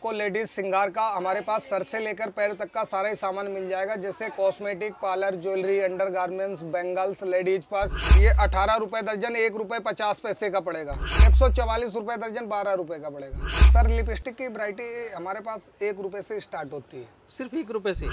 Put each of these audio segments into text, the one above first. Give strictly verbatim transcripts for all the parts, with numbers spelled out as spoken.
आपको लेडीज़ श्रृंगार का हमारे पास सर से लेकर पैर तक का सारा ही सामान मिल जाएगा, जैसे cosmetic, parlour, jewellery, under garments, bangles, ladies purse. ये अठारह रुपये दर्जन एक रुपये पचास पैसे का पड़ेगा। एक सौ चवालीस रुपये दर्जन बारह रुपये का पड़ेगा। सर लिपस्टिक की वैरायटी हमारे पास एक रुपये से स्टार्ट होती है, सिर्फ एक रुपये से।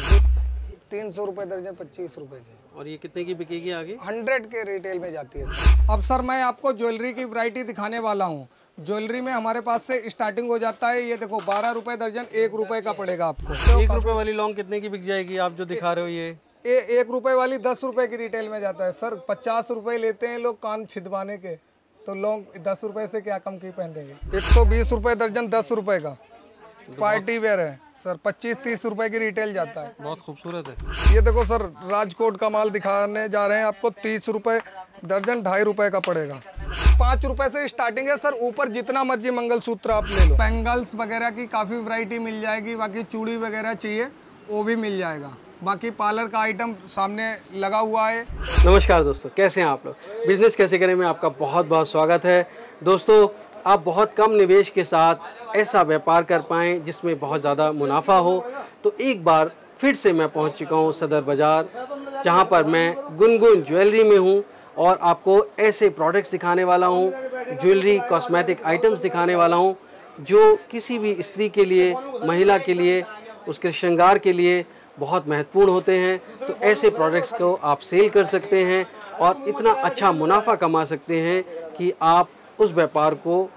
तीन सौ रुपये दर्जन पच्चीस रुपये की। और ये कितने की बिकेगी आगे? हंड्रेड के रिटेल में जाती है। अब सर मैं आपको ज्वेलरी की वैरायटी दिखाने वाला हूँ। ज्वेलरी में हमारे पास से स्टार्टिंग हो जाता है, ये देखो बारह रुपए दर्जन एक रुपए का पड़ेगा आपको। एक रुपए वाली लौंग कितने की बिक जाएगी आप जो दिखा रहे हो? ये ए, एक रुपए वाली दस रुपए की रिटेल में जाता है सर। पचास रुपए लेते हैं लोग कान छिदवाने के, तो लौंग दस रुपए से क्या कम की पहन देंगे। एक सौ बीस रुपए दर्जन दस रुपए का पार्टी वेयर है सर, पच्चीस तीस रुपए की रिटेल जाता है। बहुत खूबसूरत है। ये देखो सर राजकोट का माल दिखाने जा रहे हैं आपको, तीस रुपए दर्जन ढाई रुपए का पड़ेगा। पाँच रुपए से स्टार्टिंग है सर, ऊपर जितना मर्जी मंगलसूत्र आप ले लो। बैंगल्स वगैरह की काफ़ी वैरायटी मिल जाएगी, बाकी चूड़ी वगैरह चाहिए वो भी मिल जाएगा, बाकी पार्लर का आइटम सामने लगा हुआ है। नमस्कार दोस्तों, कैसे हैं आप लोग? बिजनेस कैसे करें में आपका बहुत बहुत स्वागत है। दोस्तों आप बहुत कम निवेश के साथ ऐसा व्यापार कर पाएँ जिसमें बहुत ज़्यादा मुनाफा हो, तो एक बार फिर से मैं पहुँच चुका हूँ सदर बाज़ार, जहाँ पर मैं गुनगुन ज्वेलरी में हूँ और आपको ऐसे प्रोडक्ट्स दिखाने वाला हूँ, ज्वेलरी कॉस्मेटिक आइटम्स दिखाने वाला हूँ जो किसी भी स्त्री के लिए, महिला के लिए, उसके श्रृंगार के लिए बहुत महत्वपूर्ण होते हैं। तो ऐसे प्रोडक्ट्स को आप सेल कर सकते हैं और इतना अच्छा मुनाफा कमा सकते हैं कि आप उस व्यापार को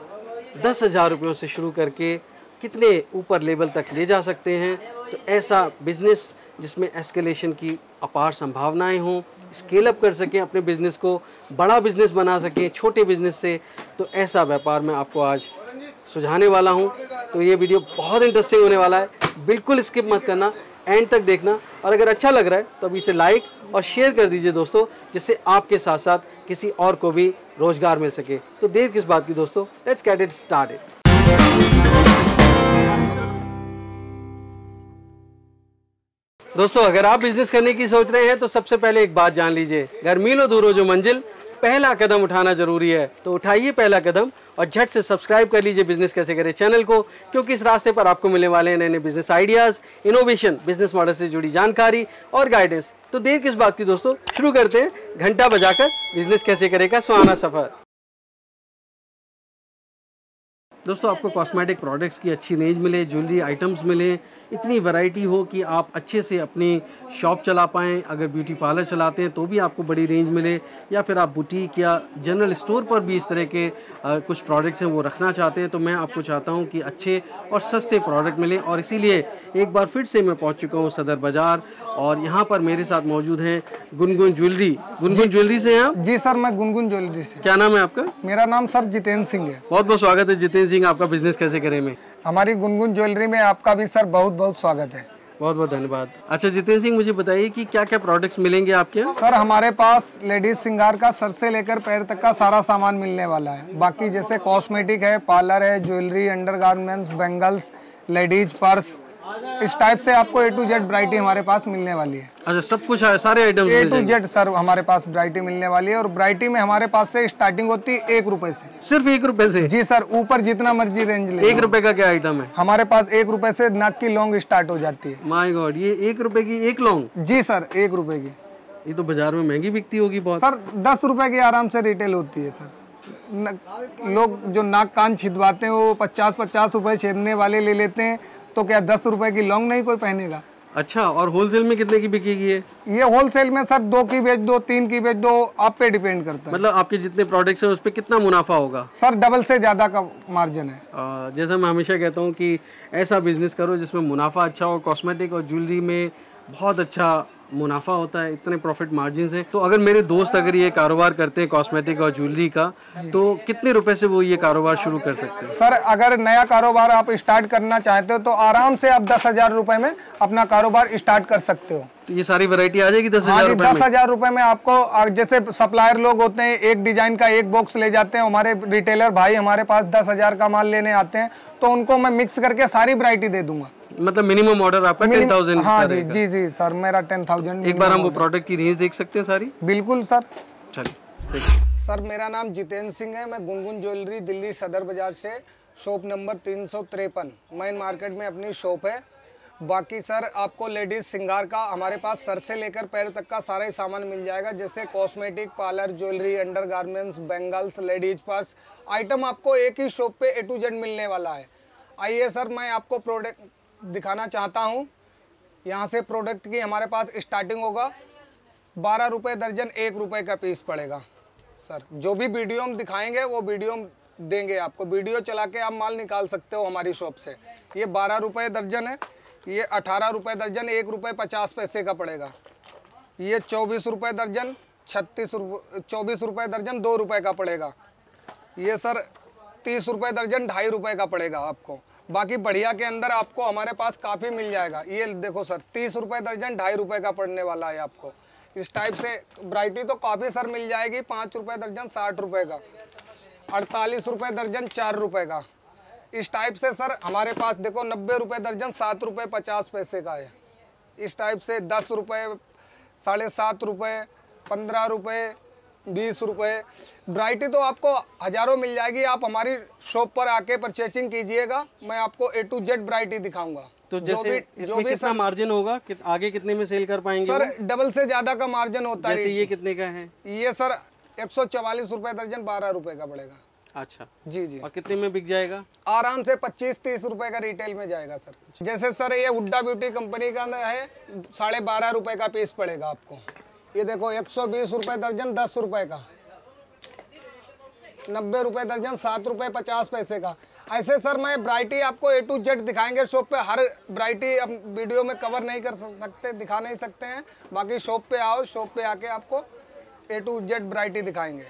दस हज़ार रुपयों से शुरू करके कितने ऊपर लेवल तक ले जा सकते हैं। तो ऐसा बिज़नेस जिसमें एस्केलेशन की अपार संभावनाएं हों, स्केल अप कर सकें, अपने बिज़नेस को बड़ा बिज़नेस बना सकें छोटे बिज़नेस से, तो ऐसा व्यापार मैं आपको आज सुझाने वाला हूं। तो ये वीडियो बहुत इंटरेस्टिंग होने वाला है, बिल्कुल स्किप मत करना, एंड तक देखना। और अगर अच्छा लग रहा है तो अभी इसे लाइक और शेयर कर दीजिए दोस्तों, जिससे आपके साथ साथ किसी और को भी रोज़गार मिल सके। तो देर किस बात की दोस्तों, लेट्स गेट इट स्टार्टेड। दोस्तों अगर आप बिजनेस करने की सोच रहे हैं तो सबसे पहले एक बात जान लीजिए, घर मीलों दूरों जो मंजिल, पहला कदम उठाना जरूरी है। तो उठाइए पहला कदम और झट से सब्सक्राइब कर लीजिए बिजनेस कैसे करें चैनल को, क्योंकि इस रास्ते पर आपको मिलने वाले हैं नए नए business ideas, innovation, business model से जुड़ी जानकारी और गाइडेंस। तो देर किस बात की दोस्तों, शुरू करते हैं घंटा बजाकर बिजनेस कैसे करें का सुहाना सफर। दोस्तों आपको कॉस्मेटिक प्रोडक्ट्स की अच्छी रेंज मिले, ज्वेलरी आइटम्स मिले, इतनी वैरायटी हो कि आप अच्छे से अपनी शॉप चला पाएँ। अगर ब्यूटी पार्लर चलाते हैं तो भी आपको बड़ी रेंज मिले, या फिर आप बुटीक या जनरल स्टोर पर भी इस तरह के आ, कुछ प्रोडक्ट्स हैं वो रखना चाहते हैं, तो मैं आपको चाहता हूं कि अच्छे और सस्ते प्रोडक्ट मिले। और इसीलिए एक बार फिर से मैं पहुंच चुका हूं सदर बाज़ार और यहाँ पर मेरे साथ मौजूद हैं गुनगुन ज्वेलरी। गुनगुन ज्वेलरी से हैं आप? जी सर, मैं गुनगुन ज्वेलरी से। क्या नाम है आपका? मेरा नाम सर जितेंद्र सिंह है। बहुत बहुत स्वागत है जितेंद्र सिंह आपका बिजनेस कैसे करें में। हमारी गुनगुन ज्वेलरी में आपका भी सर बहुत बहुत स्वागत है। बहुत बहुत धन्यवाद। अच्छा जितेंद्र सिंह मुझे बताइए कि क्या क्या प्रोडक्ट्स मिलेंगे आपके? सर हमारे पास लेडीज श्रृंगार का सर से लेकर पैर तक का सारा सामान मिलने वाला है, बाकी जैसे कॉस्मेटिक है, पार्लर है, jewellery, undergarments, bangles, ladies purse, इस टाइप से आपको ए टू जेड वैरायटी हमारे पास मिलने वाली है। अच्छा सब कुछ है, सारे items A to Z sir हमारे पास वैरायटी मिलने वाली है। और वैरायटी में हमारे पास से स्टार्टिंग होती है एक रुपए से, सिर्फ एक रुपए से। जी सर, ऊपर जितना मर्जी रेंज ले। एक रुपए का क्या आइटम है? हमारे पास एक रुपए से नाक की लौंग स्टार्ट हो जाती है। माय गॉड, ये एक रुपए की एक लौंग? जी सर, एक रुपए की। ये तो बाजार में महंगी बिकती होगी बहुत सर, दस रुपए की आराम से रिटेल होती है सर। लोग जो नाक कान छिदवाते हैं वो पचास पचास रुपए छेदने वाले ले लेते हैं, तो क्या दस रुपए की लॉन्ग नहीं कोई पहनेगा? अच्छा, और होलसेल में कितने की बिकेगी ये? ये होलसेल में सर दो की बेच दो, तीन की बेच दो, आप पे डिपेंड करता है। मतलब आपके जितने प्रोडक्ट्स हैं उस पे कितना मुनाफा होगा? सर डबल से ज़्यादा का मार्जिन है। आ, जैसा मैं हमेशा कहता हूँ कि ऐसा बिजनेस करो जिसमें मुनाफा अच्छा हो। कॉस्मेटिक और ज्वेलरी में बहुत अच्छा मुनाफा होता है, इतने प्रॉफिट मार्जिन हैं। तो अगर मेरे दोस्त अगर ये कारोबार करते हैं कॉस्मेटिक और ज्वेलरी का, तो कितने रुपए से वो ये कारोबार शुरू कर सकते हैं? सर अगर नया कारोबार आप स्टार्ट करना चाहते हो तो आराम से आप दस हजार रुपए में अपना कारोबार स्टार्ट कर सकते हो। तो ये सारी वैरायटी आ जाएगी दस हजार दस हजार रुपए में आपको। जैसे सप्लायर लोग होते हैं एक डिजाइन का एक बॉक्स ले जाते हैं, हमारे रिटेलर भाई हमारे पास दस हजार का माल लेने आते हैं, तो उनको मैं मिक्स करके सारी वैरायटी दे दूंगा। मतलब मिनिमम ऑर्डर आपका टेन थाउजेंड? हाँ जी जी जी सर, मेरा टेन थाउजेंड। एक बार हम वो प्रोडक्ट की रेंज देख सकते हैं सारी? बिल्कुल सर, चलिए। सर मेरा नाम जितेंद्र सिंह है, मैं गुनगुन ज्वेलरी दिल्ली सदर बाजार से शॉप नंबर तीन सौ तिरपन मेन मार्केट में अपनी शॉप है। बाकी सर आपको लेडीज़ सिंगार का हमारे पास सर से लेकर पैर तक का सारा ही सामान मिल जाएगा, जैसे cosmetic, parlour, jewellery, undergarments, bangles, ladies purse item आपको एक ही शॉप पे ए टू जेड मिलने वाला है। आइए सर मैं आपको प्रोडक्ट दिखाना चाहता हूँ। यहाँ से प्रोडक्ट की हमारे पास स्टार्टिंग होगा बारह रुपये दर्जन, एक रुपये का पीस पड़ेगा। सर जो भी वीडियो हम दिखाएँगे वो वीडियो देंगे आपको, वीडियो चला के आप माल निकाल सकते हो हमारी शॉप से। ये बारह रुपये दर्जन है, ये अठारह रुपये दर्जन एक रुपये पचास पैसे का पड़ेगा, ये चौबीस रुपये दर्जन छत्तीस रुपये चौबीस रुपये दर्जन दो रुपये का पड़ेगा, ये सर तीस रुपये दर्जन ढाई रुपये का पड़ेगा आपको। बाकी बढ़िया के अंदर आपको हमारे पास काफ़ी मिल जाएगा। ये देखो सर तीस रुपये दर्जन ढाई रुपये का पड़ने वाला है आपको। इस टाइप से वैरायटी तो काफ़ी सर मिल जाएगी। पाँच रुपये दर्जन साठ रुपये का, अड़तालीस रुपये दर्जन चार रुपये का, इस टाइप से सर हमारे पास देखो नब्बे रुपये दर्जन सात रुपये पचास पैसे का है। इस टाइप से दस रुपये, साढ़े सात रुपये, पंद्रह रुपये, बीस रुपये, वैरायटी तो आपको हज़ारों मिल जाएगी। आप हमारी शॉप पर आके परचेजिंग कीजिएगा, मैं आपको ए टू जेड वैरायटी दिखाऊंगा। तो जैसे इसमें कितना मार्जिन होगा, कि, आगे कितने में सेल कर पाएंगे? सर डबल से ज़्यादा का मार्जिन होता है। ये कितने का है? ये सर एक सौ चवालीस रुपये दर्जन बारह रुपये का पड़ेगा। अच्छा जी जी। और कितने में बिक जाएगा? आराम से पच्चीस तीस रुपए का रिटेल में जाएगा सर। जैसे सर ये हुड्डा ब्यूटी कंपनी का है, साढ़े बारह रुपए का पीस पड़ेगा आपको। ये देखो एक सौ बीस रुपये दर्जन दस रुपए का, नब्बे रुपए दर्जन सात रुपये पचास पैसे का। ऐसे सर मैं वैरायटी आपको ए टू जेड दिखाएंगे शॉप पे। हर वैरायटी हम वीडियो में कवर नहीं कर सकते, दिखा नहीं सकते हैं। बाकी शॉप पे आओ, शॉप पे आके आपको ए टू जेड वैरायटी दिखाएंगे।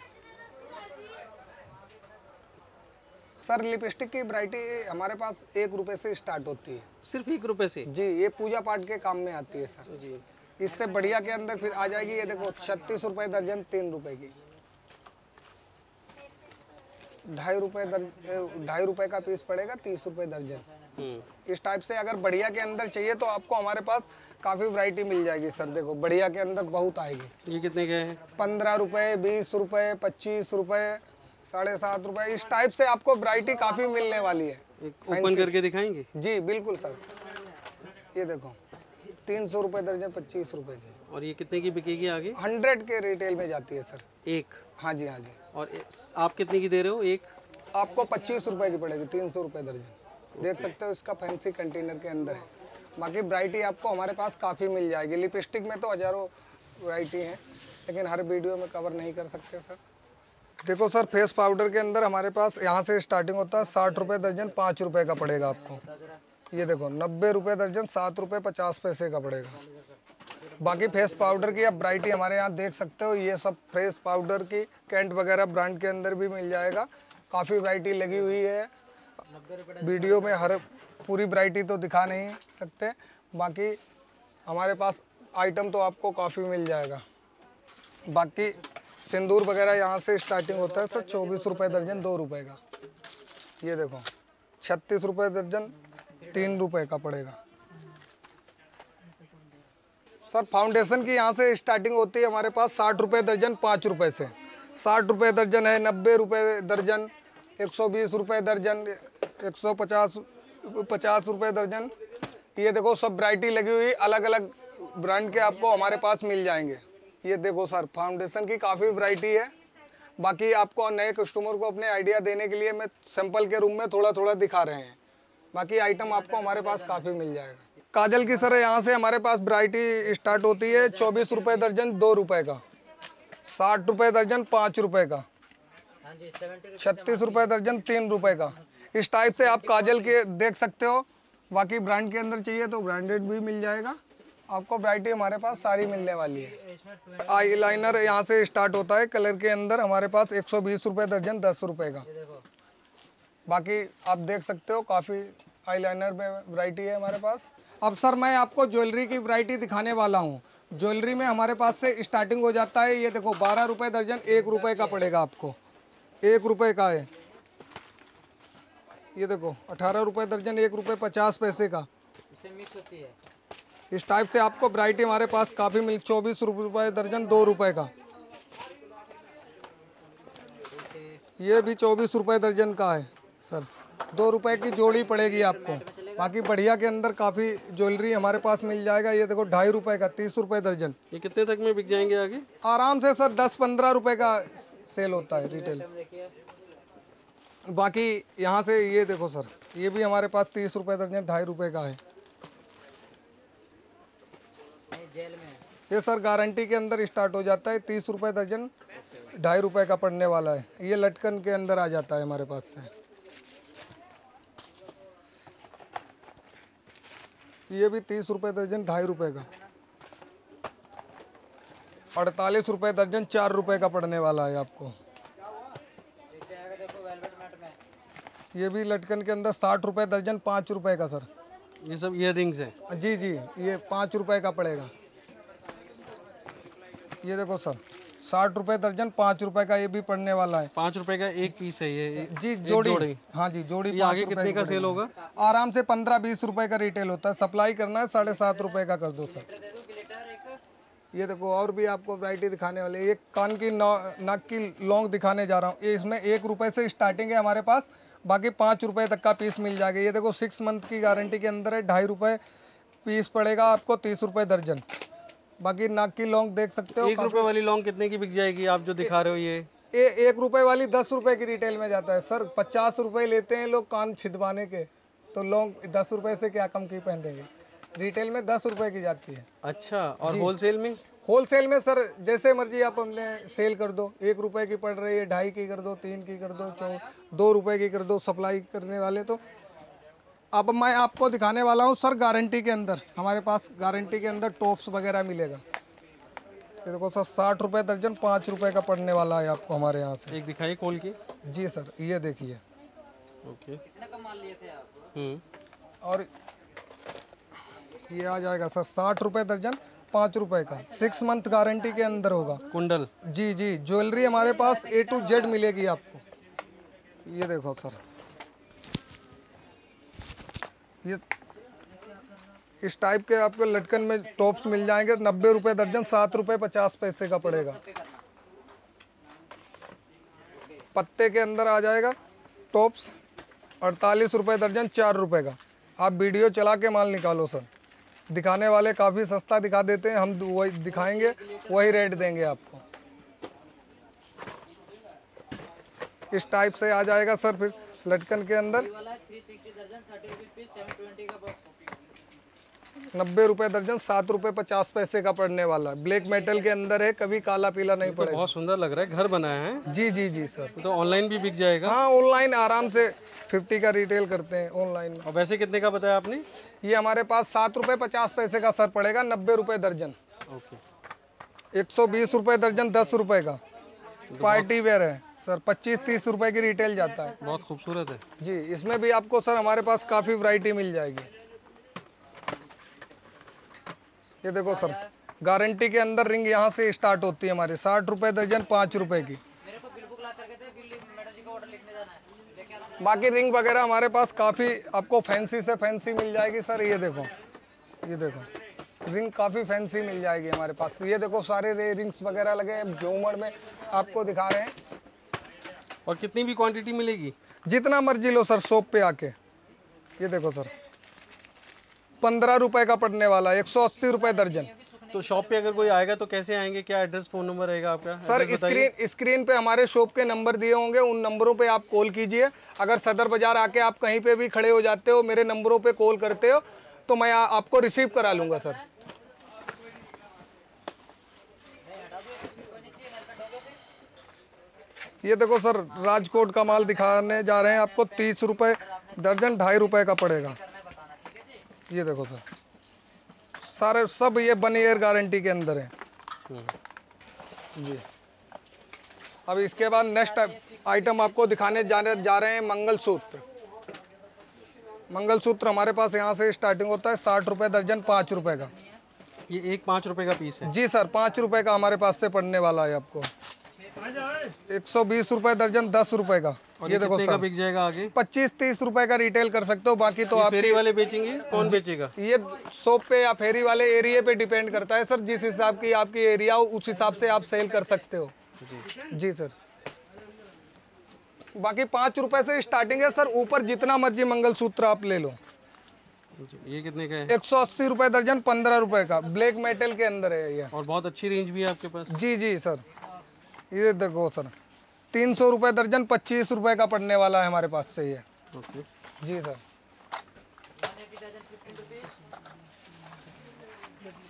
सर लिपस्टिक की वैरायटी हमारे पास एक रुपए से स्टार्ट होती है। सिर्फ एक रुपए से? जी, ये पूजा पाठ के काम में आती है सर जी। इससे बढ़िया के अंदर फिर आ जाएगी। ये देखो छत्तीस रुपए दर्जन तीन रुपए की, ढाई रुपए दर्जन ढाई रुपए का पीस पड़ेगा, तीस रुपए दर्जन। इस टाइप से अगर बढ़िया के अंदर चाहिए तो आपको हमारे पास काफी वैरायटी मिल जाएगी। सर देखो बढ़िया के अंदर बहुत आएगी। ये कितने के हैं? पंद्रह रुपए, बीस रुपए, पच्चीस रुपए, साढ़े सात रुपये, इस टाइप से आपको वैरायटी काफी मिलने वाली है। ओपन करके दिखाएंगे? जी बिल्कुल सर। ये देखो तीन सौ रुपये दर्जन, पच्चीस रुपए की। और ये कितने की बिकेगी आगे? हंड्रेड के रिटेल में जाती है सर एक। हाँ जी हाँ जी। और आप कितने की दे रहे हो एक? आपको पच्चीस रुपए की पड़ेगी, तीन सौ रुपये दर्जन। देख सकते हो इसका फैंसी कंटेनर के अंदर है। बाकी वैरायटी आपको हमारे पास काफ़ी मिल जाएगी। लिपस्टिक में तो हज़ारों वैरायटी है, लेकिन हर वीडियो में कवर नहीं कर सकते सर। देखो सर फेस पाउडर के अंदर हमारे पास यहाँ से स्टार्टिंग होता है साठ रुपये दर्जन, पाँच रुपये का पड़ेगा आपको। ये देखो नब्बे रुपये दर्जन, सात रुपये पचास पैसे का पड़ेगा। बाकी फेस पाउडर की आप वैरायटी हमारे यहाँ देख सकते हो। ये सब फेस पाउडर की कैंट वगैरह ब्रांड के अंदर भी मिल जाएगा। काफ़ी वैरायटी लगी हुई है, वीडियो में हर पूरी वैरायटी तो दिखा नहीं सकते। बाकी हमारे पास आइटम तो आपको काफ़ी मिल जाएगा। बाकी सिंदूर वगैरह यहाँ से स्टार्टिंग होता है सर चौबीस रुपये दर्जन, दो रुपये का। ये देखो छत्तीस रुपये दर्जन, तीन रुपये का पड़ेगा। सर फाउंडेशन की यहाँ से स्टार्टिंग होती है हमारे पास साठ रुपये दर्जन, पाँच रुपये से। साठ रुपये दर्जन है, नब्बे रुपये दर्जन, एक सौ बीस रुपये दर्जन, एक सौ पचास पचास रुपये दर्जन। ये देखो सब वैरायटी लगी हुई, अलग अलग ब्रांड के आपको हमारे पास मिल जाएंगे। ये देखो सर फाउंडेशन की काफ़ी वैरायटी है। बाकी आपको नए कस्टमर को अपने आइडिया देने के लिए मैं सैंपल के रूम में थोड़ा थोड़ा दिखा रहे हैं। बाकी आइटम आपको हमारे पास काफ़ी मिल जाएगा। काजल की सर यहाँ से हमारे पास वैरायटी स्टार्ट होती है चौबीस रुपये दर्जन, दो रुपये का, साठ रुपये दर्जन, पाँच रुपये का, छत्तीस रुपये दर्जन, तीन रुपये का। इस टाइप से आप काजल के देख सकते हो। बाकी ब्रांड के अंदर चाहिए तो ब्रांडेड भी मिल जाएगा आपको। वैरायटी हमारे पास सारी मिलने वाली है। आई लाइनर यहाँ से स्टार्ट होता है कलर के अंदर हमारे पास एक सौ बीस रुपये दर्जन, दस रुपये का। बाकी आप देख सकते हो काफ़ी आई लाइनर में वैरायटी है हमारे पास। अब सर मैं आपको ज्वेलरी की वैरायटी दिखाने वाला हूँ। ज्वेलरी में हमारे पास से स्टार्टिंग हो जाता है। ये देखो बारह रुपये दर्जन, एक रुपये का पड़ेगा आपको, एक रुपये का है। ये देखो अठारह रुपये दर्जन, एक रुपये पचास पैसे का। इस टाइप से आपको वैरायटी हमारे पास काफ़ी मिल। चौबीस रुपये दर्जन, दो रुपये का। ये भी चौबीस रुपये दर्जन का है सर। दो रुपए की जोड़ी पड़ेगी आपको। बाकी बढ़िया के अंदर काफ़ी ज्वेलरी हमारे पास मिल जाएगा। ये देखो ढाई रुपए का तीस रुपए दर्जन। ये कितने तक में बिक जाएंगे आगे? आराम से सर दस पंद्रह रुपए का सेल होता है रिटेल। बाकी यहाँ से ये देखो सर, ये भी हमारे पास तीस रुपए दर्जन ढाई रुपए का है। ये सर गारंटी के अंदर स्टार्ट हो जाता है, तीस रुपए दर्जन ढाई रुपए का पड़ने वाला है। ये लटकन के अंदर आ जाता है हमारे पास से। ये भी तीस रुपए दर्जन ढाई रुपए का। अड़तालीस रुपए दर्जन चार रुपए का पड़ने वाला है आपको। ये भी लटकन के अंदर साठ रुपए दर्जन पाँच रुपए का सर। ये सब ईयर रिंग्स है जी जी, ये पाँच रुपए का पड़ेगा। ये देखो सर साठ रुपए दर्जन पाँच रुपए का ये भी पड़ने वाला है। पाँच रुपए का एक पीस है ये जी, जोड़ी, जोड़ी। हाँ जी जोड़ी। ये आगे कितने का सेल होगा? आराम से पंद्रह बीस रुपए का रिटेल होता है। सप्लाई करना है साढ़े सात रुपए का कर दो सर। ये देखो और भी आपको वैरायटी दिखाने वाली है। ये कान की नाक की लौंग दिखाने जा रहा हूँ। ये इसमें एक रुपए से स्टार्टिंग है हमारे पास, बाकी पाँच रुपए तक का पीस मिल जाएगा। ये देखो सिक्स मंथ की गारंटी के अंदर है, ढाई रुपए पीस पड़ेगा आपको, तीस रुपए दर्जन। बाकी नाक की लौंग देख सकते हो। एक रुपए वाली लौंग कितने की बिक जाएगी आप जो दिखा रहे हो? ये ए, एक रुपए वाली दस रुपए की रिटेल में जाता है सर। पचास रुपए लेते हैं लोग कान छिदवाने के, तो लौंग दस रुपए से क्या कम की पहन देंगे। रिटेल में दस रुपए की जाती है। अच्छा, और होलसेल में? होलसेल में सर जैसे मर्जी आप हमने सेल कर दो। एक रुपए की पड़ रही है, ढाई की कर दो, तीन की कर दो, चौ दो रुपए की कर दो। सप्लाई करने वाले तो अब मैं आपको दिखाने वाला हूँ सर गारंटी के अंदर। हमारे पास गारंटी के अंदर टॉप्स वगैरह मिलेगा। ये देखो सर साठ रुपए दर्जन पाँच रुपए का पड़ने वाला है आपको हमारे यहाँ से। एक दिखाइए खोल के जी सर। ये देखिए ओके, कितना कम माल लिए थे आप? और ये आ जाएगा सर साठ रुपए दर्जन पाँच रुपए का, सिक्स मंथ गारंटी के अंदर होगा। कुंडल जी जी, ज्वेलरी हमारे पास ए टू जेड मिलेगी आपको। ये देखो सर ये इस टाइप के आपको लटकन में टॉप्स मिल जाएंगे। नब्बे रुपए दर्जन, सात रुपए पचास पैसे का पड़ेगा। पत्ते के अंदर आ जाएगा टॉप्स। अड़तालीस रुपए दर्जन चार रुपए का। आप वीडियो चला के माल निकालो सर। दिखाने वाले काफ़ी सस्ता दिखा देते हैं, हम वही दिखाएंगे वही रेट देंगे आपको। इस टाइप से आ जाएगा सर फिर लटकन के अंदर। नब्बे रुपए दर्जन सात रुपए पचास पैसे का पड़ने वाला। ब्लैक मेटल के अंदर है, कभी काला पीला नहीं पड़ेगा। तो बहुत सुंदर लग रहा है, घर बनाया है। जी जी जी सर। तो ऑनलाइन भी बिक जाएगा? हाँ ऑनलाइन आराम से पचास का रिटेल करते हैं ऑनलाइन। और वैसे कितने का बताया आपने? ये हमारे पास सात रुपए पचास पैसे का सर पड़ेगा, नब्बे रुपए दर्जन। ओके। एक सौ बीस रुपए दर्जन दस रुपए का पार्टी वेयर है सर। पच्चीस तीस रुपए की रिटेल जाता है। बहुत खूबसूरत है जी। इसमें भी आपको सर हमारे पास काफ़ी वैरायटी मिल जाएगी। ये देखो सर गारंटी के अंदर रिंग यहाँ से स्टार्ट होती है हमारे साठ रुपए दर्जन पाँच रुपए की। बाकी रिंग वगैरह हमारे पास काफ़ी आपको फैंसी से फैंसी मिल जाएगी सर। ये देखो ये देखो रिंग काफ़ी फैंसी मिल जाएगी हमारे पास। ये देखो सारे रे रिंग्स वगैरह लगे हैं, झूमर में आपको दिखा रहे हैं। और कितनी भी क्वांटिटी मिलेगी, जितना मर्जी लो सर शॉप पे आके। ये देखो सर पंद्रह रुपए का पड़ने वाला, एक सौ अस्सी रुपये दर्जन। तो शॉप पे अगर कोई आएगा तो कैसे आएंगे, क्या एड्रेस फोन नंबर रहेगा आपका? सर स्क्रीन स्क्रीन पे हमारे शॉप के नंबर दिए होंगे, उन नंबरों पे आप कॉल कीजिए। अगर सदर बाजार आके आप कहीं पे भी खड़े हो जाते हो, मेरे नंबरों पे कॉल करते हो तो मैं आ, आपको रिसीव करा लूँगा सर। ये देखो सर राजकोट का माल दिखाने जा रहे हैं आपको। तीस रुपये दर्जन ढाई रुपये का पड़ेगा। ये देखो सर सारे सब ये वन ईयर गारंटी के अंदर है जी। अब इसके बाद नेक्स्ट आइटम आपको दिखाने जाने जा रहे हैं मंगलसूत्र। मंगलसूत्र हमारे पास यहाँ से स्टार्टिंग होता है साठ रुपये दर्जन पाँच रुपये का। ये एक पाँच रुपये का पीस है जी सर। पाँच रुपये का हमारे पास से पड़ने वाला है आपको। एक सौ बीस रुपये दर्जन दस रुपए का। और ये देखो सर बिक जाएगा आगे। पच्चीस तीस रुपए का रिटेल कर सकते हो। बाकी तो आप फेरी वाले बेचेंगे, कौन बेचेगा? ये शॉप पे या फेरी वाले एरिया पे डिपेंड करता है सर। जिस हिसाब की आपकी एरिया हो उस हिसाब से आप सेल कर सकते हो जी, जी सर। बाकी पाँच रुपए से स्टार्टिंग है सर, ऊपर जितना मर्जी मंगलसूत्र आप ले लो। ये कितने का है? एक सौ अस्सी रुपए दर्जन, पंद्रह रुपए का, ब्लैक मेटल के अंदर है ये। और बहुत अच्छी रेंज भी है आपके पास? जी जी सर, ये देखो सर तीन सौ रुपए दर्जन, पच्चीस रुपए का पड़ने वाला है हमारे पास से ये। ओके जी सर।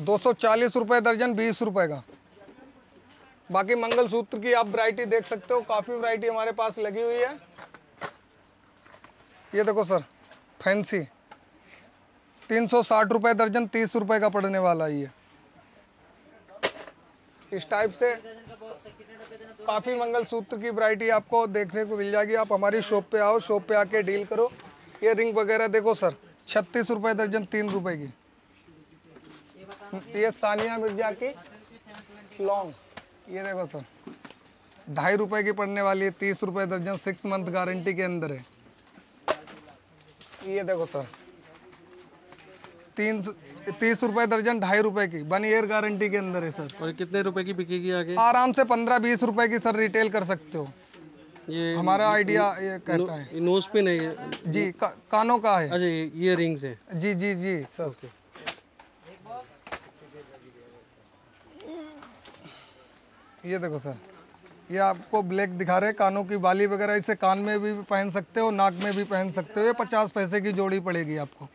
दो सौ चालीस रुपए दर्जन, बीस रुपए का। बाकी मंगलसूत्र की आप वैरायटी देख सकते हो, काफ़ी वैरायटी हमारे पास लगी हुई है। ये देखो सर फैंसी, तीन सौ साठ रुपये दर्जन, तीस रुपये का पड़ने वाला है ये। इस टाइप से काफ़ी मंगलसूत्र की वैरायटी आपको देखने को मिल जाएगी। आप हमारी शॉप पे आओ, शॉप पे आके डील करो। ये रिंग वगैरह देखो सर छत्तीस रुपये दर्जन, तीन रुपये की। ये सानिया मिर्जा की लॉन्ग, ये देखो सर ढाई रुपए की पड़ने वाली है, तीस रुपए दर्जन, सिक्स मंथ गारंटी के अंदर है। ये देखो सर तीन तीस रुपए दर्जन, ढाई रुपए की, वन ईयर गारंटी के अंदर है सर। और कितने रुपए की बिकेगी आगे? आराम से पंद्रह बीस रुपए की सर रिटेल कर सकते हो। ये हमारा आइडिया ये कहता है। नोज पिन है ये? जी का, कानों का है। अच्छा ये रिंग्स है? जी जी जी सर। ये देखो सर ये आपको ब्लैक दिखा रहे हैं, कानों की बाली वगैरह, इसे कान में भी पहन सकते हो, नाक में भी पहन सकते हो। ये पचास पैसे की जोड़ी पड़ेगी आपको,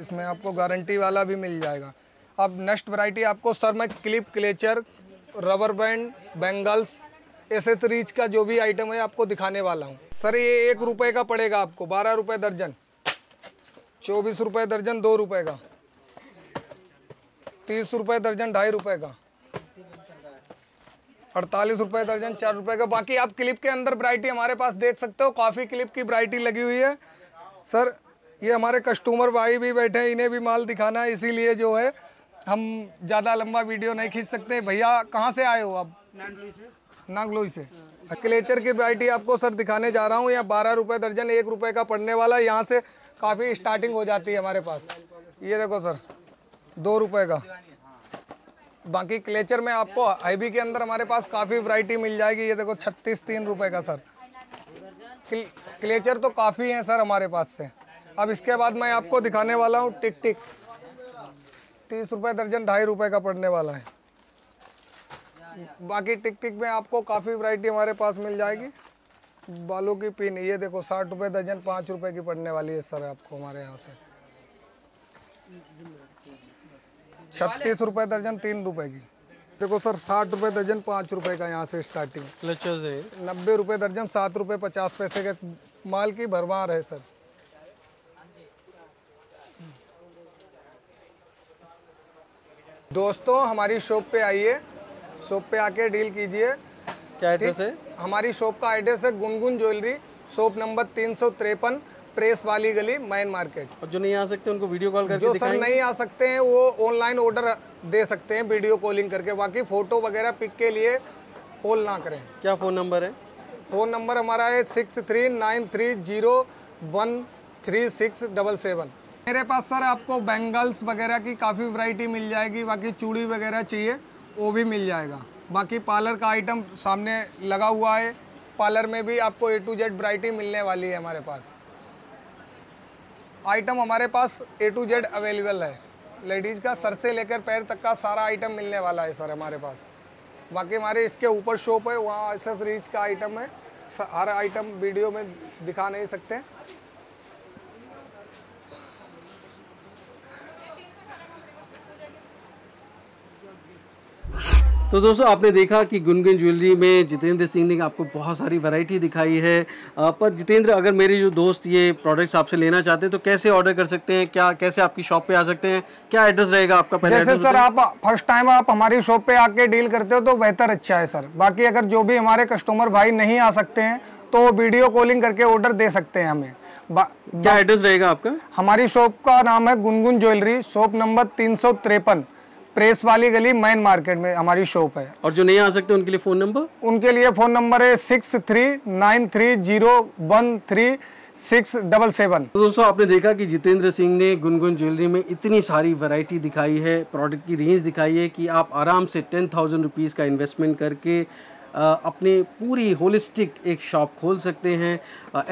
इसमें आपको गारंटी वाला भी मिल जाएगा। अब नेक्स्ट वैरायटी आपको सर मैं clip, clutcher, rubber band, bangles, accessories का जो भी आइटम है आपको दिखाने वाला हूँ सर। ये एक रुपये का पड़ेगा आपको, बारह रुपये दर्जन, चौबीस रुपये दर्जन, दो रुपये का, तीस रुपये दर्जन, ढाई रुपये का, अड़तालीस रुपये दर्जन, चार रुपये का। बाकी आप क्लिप के अंदर वैरायटी हमारे पास देख सकते हो, काफ़ी क्लिप की वैरायटी लगी हुई है सर। ये हमारे कस्टमर भाई भी बैठे हैं, इन्हें भी माल दिखाना है, इसीलिए जो है हम ज़्यादा लंबा वीडियो नहीं खींच सकते। भैया कहाँ से आए हो आप? नांगलोई से। नांगलोई से। क्लेचर की वैरायटी आपको सर दिखाने जा रहा हूँ। यहाँ बारह रुपये दर्जन, एक रुपये का पड़ने वाला, यहाँ से काफ़ी स्टार्टिंग हो जाती है हमारे पास। ये देखो सर दो रुपये का। बाकी क्लेचर में आपको आईबी के अंदर हमारे पास काफ़ी वैरायटी मिल जाएगी। ये देखो छत्तीस, तीन रुपए का सर। क्लेचर तो काफ़ी हैं सर हमारे पास से। अब इसके बाद मैं आपको दिखाने वाला हूँ टिक टिक, तीस रुपए दर्जन, ढाई रुपए का पड़ने वाला है। बाकी टिक टिक में आपको काफ़ी वैरायटी हमारे पास मिल जाएगी। बालों की पिन, ये देखो साठ रुपये दर्जन, पाँच रुपये की पड़ने वाली है सर आपको हमारे यहाँ से। छत्तीस रुपए दर्जन, तीन रुपए की। देखो सर साठ रुपए दर्जन, पाँच रुपए का यहाँ से स्टार्टिंग। क्लचर्स है नब्बे रुपए दर्जन, सात रुपए पचास पैसे के माल की भरमार है सर। दोस्तों हमारी शॉप पे आइए, शॉप पे आके डील कीजिए। क्या एड्रेस है? हमारी शॉप का एड्रेस है गुनगुन ज्वेलरी, शॉप नंबर तीन सौ तिरपन, प्रेस वाली गली, मेन मार्केट। और जो नहीं आ सकते उनको वीडियो कॉल करके दिखाएंगे। जो सर नहीं आ सकते हैं वो ऑनलाइन ऑर्डर दे सकते हैं वीडियो कॉलिंग करके। बाकी फोटो वगैरह पिक के लिए कॉल ना करें। क्या फ़ोन नंबर है? फ़ोन नंबर हमारा है six three nine three zero one three six double seven. मेरे पास सर आपको बैंगल्स वगैरह की काफ़ी वैरायटी मिल जाएगी। बाकी चूड़ी वगैरह चाहिए वो भी मिल जाएगा। बाकी पार्लर का आइटम सामने लगा हुआ है, पार्लर में भी आपको ए टू जेड वैरायटी मिलने वाली है हमारे पास। आइटम हमारे पास ए टू जेड अवेलेबल है। लेडीज़ का सर से लेकर पैर तक का सारा आइटम मिलने वाला है सर हमारे पास। बाकी हमारे इसके ऊपर शॉप है, वहाँ एक्सेसरीज का आइटम है। हर आइटम वीडियो में दिखा नहीं सकते। तो दोस्तों आपने देखा कि गुनगुन ज्वेलरी में जितेंद्र सिंह ने आपको बहुत सारी वैरायटी दिखाई है। पर जितेंद्र, अगर मेरे जो दोस्त ये प्रोडक्ट्स आपसे लेना चाहते हैं तो कैसे ऑर्डर कर सकते हैं? क्या कैसे आपकी शॉप पे आ सकते हैं? क्या एड्रेस रहेगा आपका? पहले जैसे सर आप फर्स्ट टाइम आप हमारी शॉप पे आके डील करते हो तो बेहतर अच्छा है सर। बाकी अगर जो भी हमारे कस्टमर भाई नहीं आ सकते हैं तो वीडियो कॉलिंग करके ऑर्डर दे सकते हैं हमें। क्या एड्रेस रहेगा आपका? हमारी शॉप का नाम है गुनगुन ज्वेलरी, शॉप नंबर तीन सौ तिरपन, प्रेस वाली गली, मेन मार्केट में हमारी शॉप है। और जो नहीं आ सकते उनके लिए फ़ोन नंबर? उनके लिए फ़ोन नंबर है six three nine three zero one three six double seven. तो दोस्तों आपने देखा कि जितेंद्र सिंह ने गुनगुन ज्वेलरी में इतनी सारी वैरायटी दिखाई है, प्रोडक्ट की रेंज दिखाई है कि आप आराम से टेन थाउजेंड रुपीज़ का इन्वेस्टमेंट करके अपने पूरी होलिस्टिक एक शॉप खोल सकते हैं।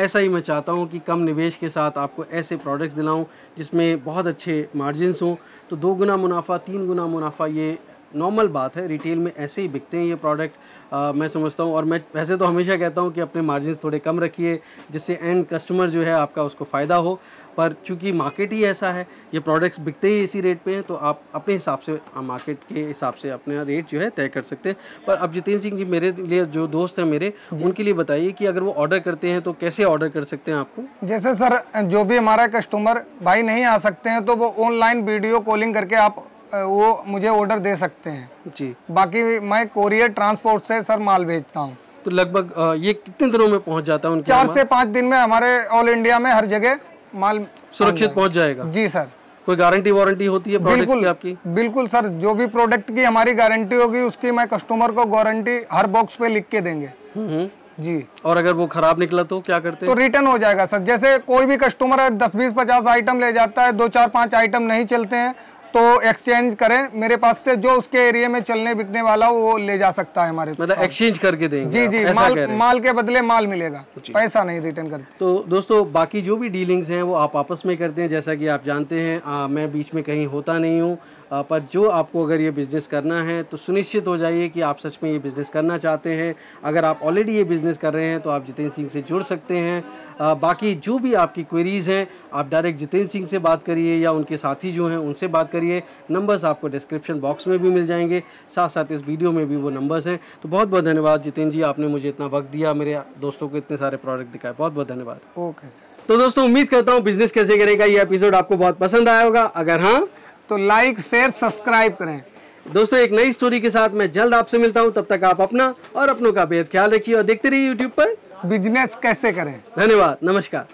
ऐसा ही मैं चाहता हूं कि कम निवेश के साथ आपको ऐसे प्रोडक्ट्स दिलाऊं जिसमें बहुत अच्छे मार्जिनस हों, तो दो गुना मुनाफा तीन गुना मुनाफा ये नॉर्मल बात है। रिटेल में ऐसे ही बिकते हैं ये प्रोडक्ट, मैं समझता हूँ। और मैं वैसे तो हमेशा कहता हूँ कि अपने मार्जिन थोड़े कम रखिए जिससे एंड कस्टमर जो है आपका उसको फ़ायदा हो, पर चूँकि मार्केट ही ऐसा है, ये प्रोडक्ट्स बिकते ही इसी रेट पे हैं, तो आप अपने हिसाब से मार्केट के हिसाब से अपना रेट जो है तय कर सकते हैं। पर अब जितेंद्र सिंह जी, मेरे लिए जो दोस्त हैं मेरे, उनके लिए बताइए कि अगर वो ऑर्डर करते हैं तो कैसे ऑर्डर कर सकते हैं आपको? जैसे सर, जो भी हमारा कस्टमर भाई नहीं आ सकते हैं तो वो ऑनलाइन वीडियो कॉलिंग करके आप वो मुझे ऑर्डर दे सकते हैं जी। बाकी मैं कोरियर ट्रांसपोर्ट से सर माल भेजता हूँ। तो लगभग ये कितने दिनों में पहुँच जाता है? चार से पाँच दिन में हमारे ऑल इंडिया में हर जगह माल सुरक्षित पहुँच जाएगा जी सर। कोई गारंटी वारंटी होती है प्रोडक्ट की आपकी? बिल्कुल सर, जो भी प्रोडक्ट की हमारी गारंटी होगी उसकी मैं कस्टमर को गारंटी हर बॉक्स पे लिख के देंगे जी। और अगर वो खराब निकला तो क्या करते हैं? तो रिटर्न हो जाएगा सर। जैसे कोई भी कस्टमर दस बीस पचास आइटम ले जाता है, दो चार पाँच आइटम नहीं चलते हैं तो एक्सचेंज करें, मेरे पास से जो उसके एरिया में चलने बिकने वाला हो वो ले जा सकता है हमारे। मतलब एक्सचेंज करके देंगे जी जी, माल, माल के बदले माल मिलेगा, पैसा नहीं रिटर्न करते। तो दोस्तों, बाकी जो भी डीलिंग्स हैं वो आप आपस में करते हैं, जैसा कि आप जानते हैं आ, मैं बीच में कहीं होता नहीं हूँ। पर जो आपको अगर ये बिज़नेस करना है तो सुनिश्चित हो जाइए कि आप सच में ये बिज़नेस करना चाहते हैं। अगर आप ऑलरेडी ये बिज़नेस कर रहे हैं तो आप जितेंद्र सिंह से जुड़ सकते हैं। बाकी जो भी आपकी क्वेरीज़ हैं आप डायरेक्ट जितेंद्र सिंह से बात करिए या उनके साथी जो हैं उनसे बात करिए। नंबर्स आपको डिस्क्रिप्शन बॉक्स में भी मिल जाएंगे, साथ साथ इस वीडियो में भी वो नंबर्स हैं। तो बहुत बहुत धन्यवाद जितेंद्र जी, आपने मुझे इतना वक्त दिया, मेरे दोस्तों को इतने सारे प्रोडक्ट दिखाए, बहुत बहुत धन्यवाद। ओके तो दोस्तों, उम्मीद करता हूँ बिज़नेस कैसे करेगा ये एपिसोड आपको बहुत पसंद आया होगा। अगर हाँ तो लाइक शेयर सब्सक्राइब करें। दोस्तों, एक नई स्टोरी के साथ मैं जल्द आपसे मिलता हूं, तब तक आप अपना और अपनों का बेहद ख्याल रखिए और देखते रहिए यूट्यूब पर बिजनेस कैसे करें। धन्यवाद, नमस्कार।